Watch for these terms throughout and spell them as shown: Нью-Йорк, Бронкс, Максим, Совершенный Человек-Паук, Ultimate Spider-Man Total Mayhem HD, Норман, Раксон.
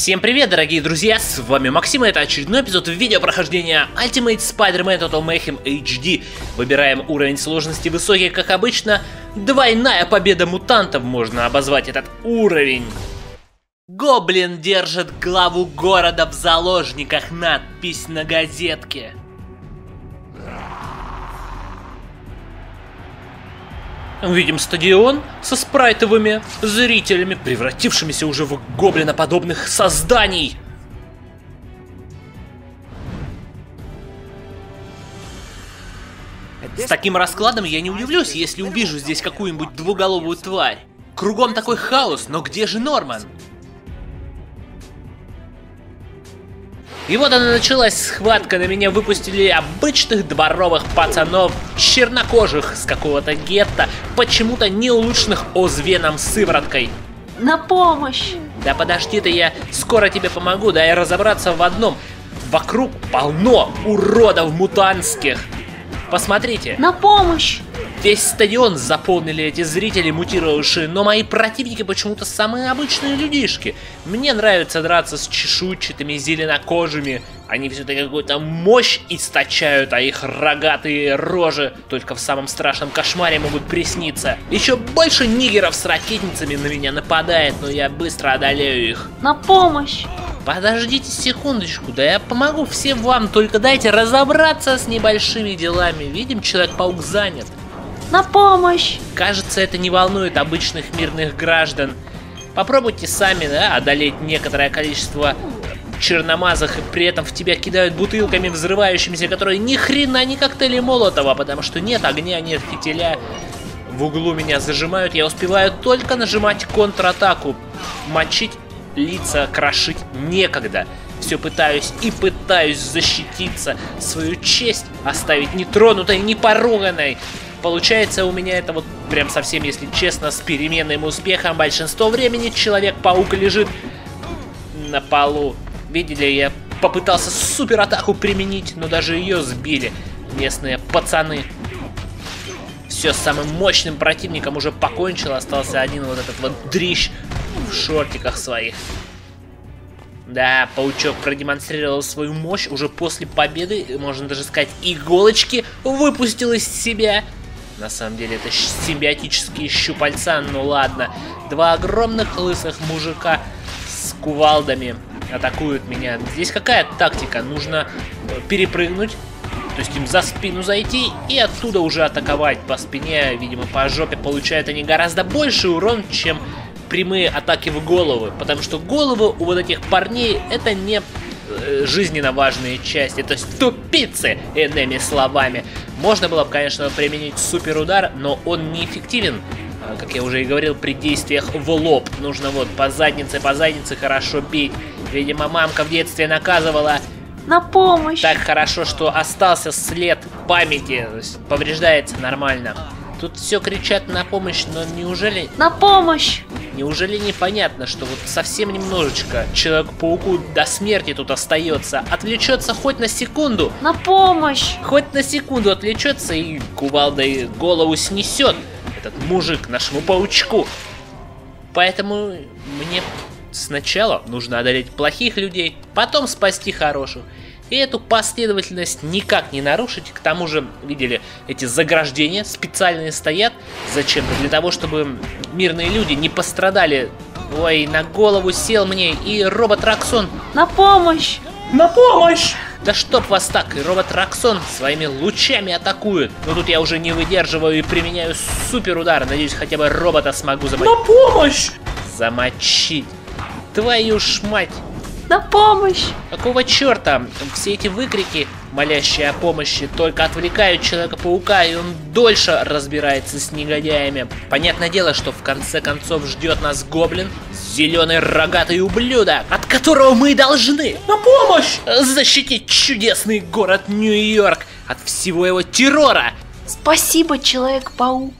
Всем привет, дорогие друзья, с вами Максим, и это очередной эпизод видео прохождения Ultimate Spider-Man Total Mayhem HD. Выбираем уровень сложности высокий, как обычно. Двойная победа мутантов, можно обозвать этот уровень. Гоблин держит главу города в заложниках, надпись на газетке. Видим стадион со спрайтовыми зрителями, превратившимися уже в гоблиноподобных созданий. С таким раскладом я не удивлюсь, если увижу здесь какую-нибудь двуголовую тварь. Кругом такой хаос, но где же Норман? И вот она началась схватка, на меня выпустили обычных дворовых пацанов, чернокожих с какого-то гетто, почему-то не улучшенных озвеном сывороткой. На помощь! Да подожди ты, я скоро тебе помогу, дай разобраться в одном. Вокруг полно уродов мутантских. Посмотрите. На помощь! Весь стадион заполнили эти зрители мутировавшие, но мои противники почему-то самые обычные людишки. Мне нравится драться с чешуйчатыми зеленокожими. Они все-таки какую-то мощь источают, а их рогатые рожи только в самом страшном кошмаре могут присниться. Еще больше нигеров с ракетницами на меня нападает, но я быстро одолею их. На помощь! Подождите секундочку, да я помогу всем вам, только дайте разобраться с небольшими делами. Видим, Человек-паук занят. На помощь! Кажется, это не волнует обычных мирных граждан. Попробуйте сами, да, одолеть некоторое количество черномазых, и при этом в тебя кидают бутылками взрывающимися, которые ни хрена не коктейли Молотова, потому что нет огня, нет фитиля. В углу меня зажимают, я успеваю только нажимать контратаку. Мочить лица, крошить некогда. Все пытаюсь и пытаюсь защититься, свою честь оставить нетронутой, непоруганной. Получается у меня это вот прям совсем, если честно, с переменным успехом. Большинство времени Человек-паук лежит на полу. Видели, я попытался суператаку применить, но даже ее сбили местные пацаны. Все, с самым мощным противником уже покончил, остался один вот этот вот дрищ в шортиках своих. Да, паучок продемонстрировал свою мощь уже после победы, можно даже сказать, иголочки выпустил из себя. На самом деле это симбиотические щупальца, ну ладно. Два огромных лысых мужика с кувалдами атакуют меня. Здесь какая тактика? Нужно перепрыгнуть, то есть им за спину зайти и оттуда уже атаковать. По спине, видимо, по жопе получают они гораздо больше урон, чем прямые атаки в головы. Потому что головы у вот этих парней это не жизненно важные части, то есть тупицы, иными словами. Можно было бы, конечно, применить суперудар, но он неэффективен, как я уже и говорил, при действиях в лоб. Нужно вот по заднице хорошо бить. Видимо, мамка в детстве наказывала. На помощь! Так хорошо, что остался след памяти, повреждается нормально. Тут все кричат на помощь, но неужели... На помощь! Неужели непонятно, что вот совсем немножечко Человеку-пауку до смерти тут остается? Отвлечется хоть на секунду. На помощь! Хоть на секунду отвлечется и кувалдой голову снесет этот мужик нашему паучку. Поэтому мне сначала нужно одолеть плохих людей, потом спасти хороших. И эту последовательность никак не нарушить. К тому же, видели, эти заграждения специальные стоят. Зачем-то для того, чтобы мирные люди не пострадали. Ой, на голову сел мне и робот Раксон. На помощь! На помощь! Да чтоб вас так, и робот Раксон своими лучами атакует. Но тут я уже не выдерживаю и применяю суперудар. Надеюсь, хотя бы робота смогу замочить. На помощь! Замочить. Твою ж мать! На помощь! Какого черта? Все эти выкрики, молящие о помощи, только отвлекают Человека-паука, и он дольше разбирается с негодяями. Понятное дело, что в конце концов ждет нас гоблин, зеленый рогатый ублюдок, от которого мы должны на помощь защитить чудесный город Нью-Йорк от всего его террора. Спасибо, Человек-паук.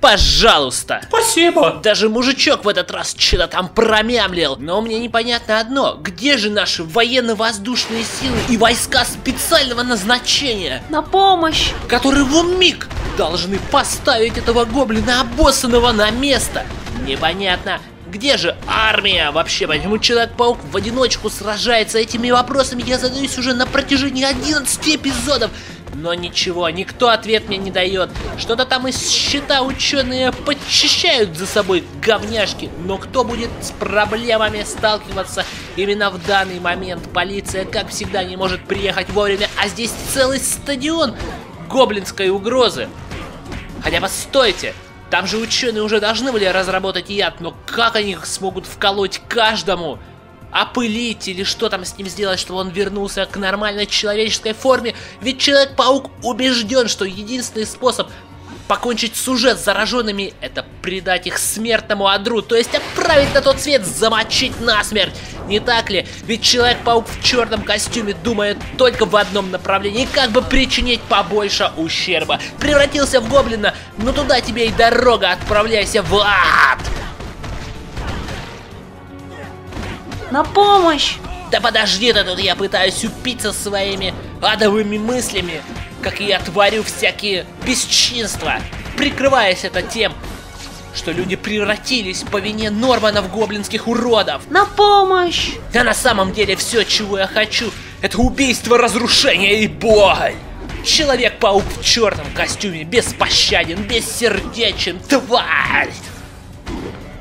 Пожалуйста. Спасибо. Даже мужичок в этот раз что-то там промямлил. Но мне непонятно одно. Где же наши военно-воздушные силы и войска специального назначения? На помощь. Которые в миг должны поставить этого гоблина обоссанного на место. Непонятно. Где же армия вообще? Почему Человек-паук в одиночку сражается? Этими вопросами я задаюсь уже на протяжении 11 эпизодов. Но ничего, никто ответ мне не дает. Что-то там из счета ученые подчищают за собой говняшки. Но кто будет с проблемами сталкиваться именно в данный момент? Полиция, как всегда, не может приехать вовремя, а здесь целый стадион гоблинской угрозы. Хотя бы стойте, там же ученые уже должны были разработать яд, но как они их смогут вколоть каждому? Опылить или что там с ним сделать, чтобы он вернулся к нормальной человеческой форме? Ведь Человек-паук убежден, что единственный способ покончить сюжет с зараженными — это предать их смертному одру, то есть отправить на тот свет, замочить насмерть. Не так ли? Ведь Человек-паук в черном костюме думает только в одном направлении, как бы причинить побольше ущерба. Превратился в гоблина, но туда тебе и дорога, отправляйся в ад! На помощь! Да подожди ты тут, я пытаюсь упиться своими адовыми мыслями, как я творю всякие бесчинства, прикрываясь это тем, что люди превратились по вине Нормана в гоблинских уродов. На помощь! Да на самом деле все, чего я хочу, это убийство, разрушение и боль. Человек-паук в черном костюме беспощаден, бессердечен, тварь!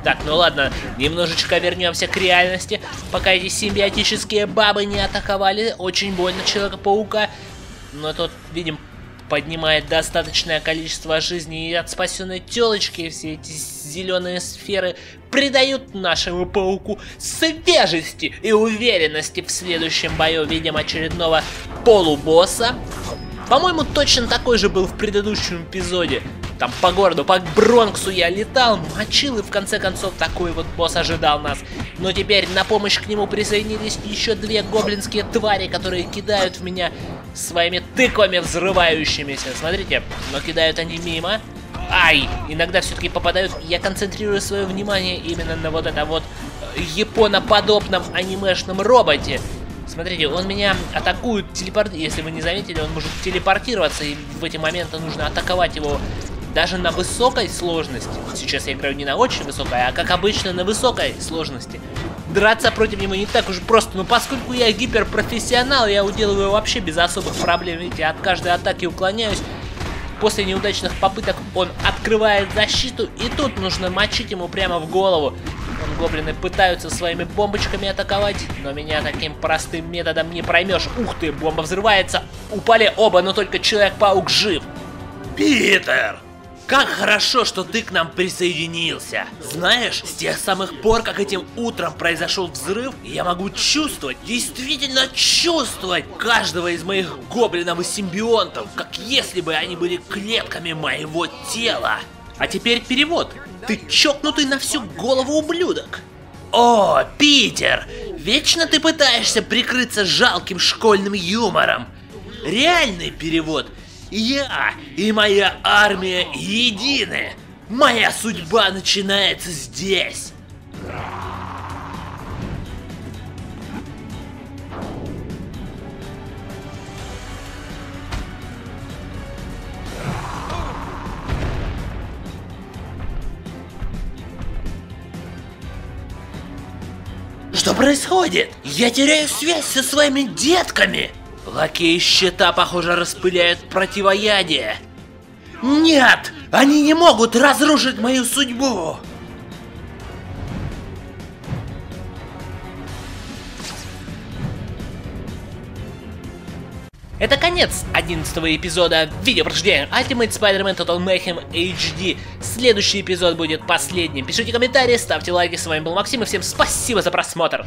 Так, ну ладно, немножечко вернемся к реальности, пока эти симбиотические бабы не атаковали очень больно Человека-паука. Но тот, видим, поднимает достаточное количество жизней от спасенной телочки. Все эти зеленые сферы придают нашему пауку свежести и уверенности. В следующем бою видим очередного полубосса. По-моему, точно такой же был в предыдущем эпизоде. Там по городу, по Бронксу я летал, мочил, и в конце концов такой вот босс ожидал нас. Но теперь на помощь к нему присоединились еще две гоблинские твари, которые кидают в меня своими тыквами взрывающимися. Смотрите, но кидают они мимо. Ай, иногда все-таки попадают. Я концентрирую свое внимание именно на вот этом вот японоподобном анимешном роботе. Смотрите, он меня атакует, если вы не заметили, он может телепортироваться, и в эти моменты нужно атаковать его. Даже на высокой сложности, сейчас я играю не на очень высокой, а как обычно на высокой сложности, драться против него не так уж просто, но поскольку я гиперпрофессионал, я уделываю вообще без особых проблем, видите, от каждой атаки уклоняюсь. После неудачных попыток он открывает защиту, и тут нужно мочить ему прямо в голову. Вон гоблины пытаются своими бомбочками атаковать, но меня таким простым методом не проймешь. Ух ты, бомба взрывается, упали оба, но только Человек-паук жив. Питер! Как хорошо, что ты к нам присоединился. Знаешь, с тех самых пор, как этим утром произошел взрыв, я могу чувствовать, действительно чувствовать каждого из моих гоблинов и симбионтов, как если бы они были клетками моего тела. А теперь перевод. Ты чокнутый на всю голову ублюдок. О, Питер, вечно ты пытаешься прикрыться жалким школьным юмором. Реальный перевод. Я и моя армия едины. Моя судьба начинается здесь. Что происходит? Я теряю связь со своими детками. Лакеи щита, похоже, распыляют противоядие. Нет! Они не могут разрушить мою судьбу! Это конец 11-го эпизода видеопрохождения Ultimate Spider-Man Total Mayhem HD. Следующий эпизод будет последним. Пишите комментарии, ставьте лайки. С вами был Максим, и всем спасибо за просмотр!